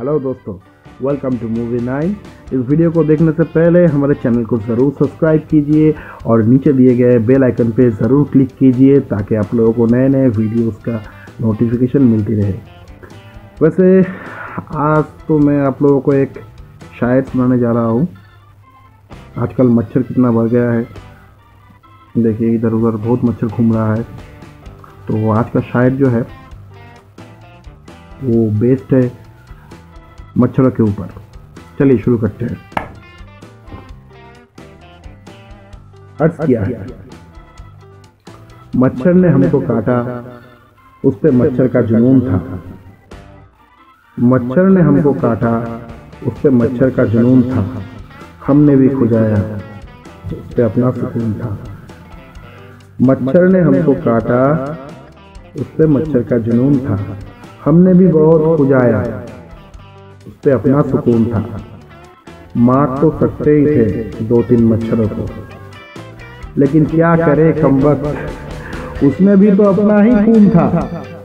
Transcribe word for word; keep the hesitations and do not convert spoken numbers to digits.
Hello दोस्तों, welcome to movie nine. इस वीडियो को देखने से पहले हमारे चैनल को ज़रूर सब्सक्राइब कीजिए और नीचे दिए गए बेल आइकन पे ज़रूर क्लिक कीजिए ताकि आप लोगों को नए नए वीडियोस का नोटिफिकेशन मिलती रहे। वैसे आज तो मैं आप लोगों को एक शायद सुनाने जा रहा हूँ। आजकल मच्छर कितना बढ़ गया है, देखिए इधर उधर बहुत मच्छर घूम रहा है। तो आज का शायर जो है वो बेस्ड है मच्छरों के ऊपर। चलिए शुरू करते हैं। अर्ज किया है, मच्छर ने हमको काटा, उस पे मच्छर का जुनून था। मच्छर ने हमको काटा, उस पे मच्छर का जुनून था। हमने भी खुजाया, उस पे अपना सुकून था। मच्छर ने हमको काटा, उस पे मच्छर का जुनून था। हमने भी बहुत खुजाया, उस पे अपना सुकून था। मार तो सकते ही थे दो तीन मच्छरों को, लेकिन क्या करे कमबख्त, उसमें भी तो अपना ही खून था।